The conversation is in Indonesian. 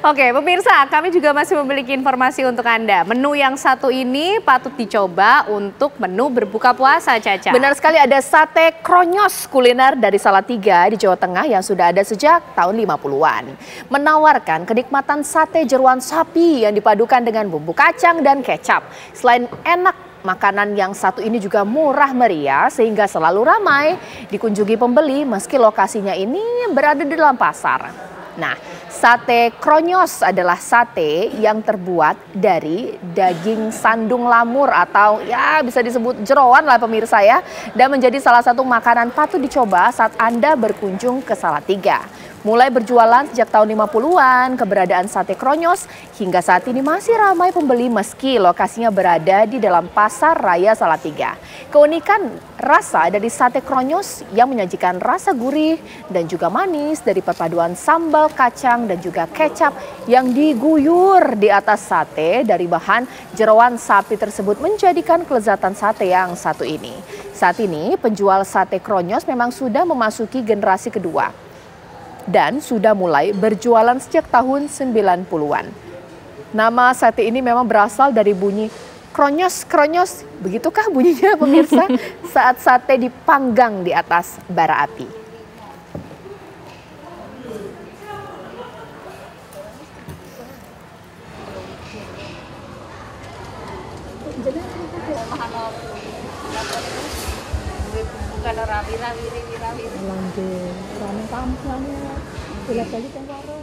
Oke, pemirsa, kami juga masih memiliki informasi untuk Anda. Menu yang satu ini patut dicoba untuk menu berbuka puasa, Caca. Benar sekali, ada sate kronyos kuliner dari Salatiga di Jawa Tengah yang sudah ada sejak tahun 50-an. Menawarkan kenikmatan sate jeruan sapi yang dipadukan dengan bumbu kacang dan kecap. Selain enak, makanan yang satu ini juga murah meriah sehingga selalu ramai dikunjungi pembeli meski lokasinya ini berada di dalam pasar. Nah, sate kronyos adalah sate yang terbuat dari daging sandung lamur atau ya bisa disebut jeroan lah pemirsa ya. Dan menjadi salah satu makanan patut dicoba saat Anda berkunjung ke Salatiga. Mulai berjualan sejak tahun 50-an, keberadaan sate kronyos hingga saat ini masih ramai pembeli meski lokasinya berada di dalam Pasar Raya Salatiga. Keunikan rasa dari sate kronyos yang menyajikan rasa gurih dan juga manis dari perpaduan sambal kacang dan juga kecap yang diguyur di atas sate dari bahan jeroan sapi tersebut menjadikan kelezatan sate yang satu ini. Saat ini penjual sate kronyos memang sudah memasuki generasi kedua dan sudah mulai berjualan sejak tahun 90-an. Nama sate ini memang berasal dari bunyi kronyos, kronyos. Begitukah bunyinya pemirsa saat sate dipanggang di atas bara api. Kalau rame-rame, rame-rame. Rame-rame, rame-rame.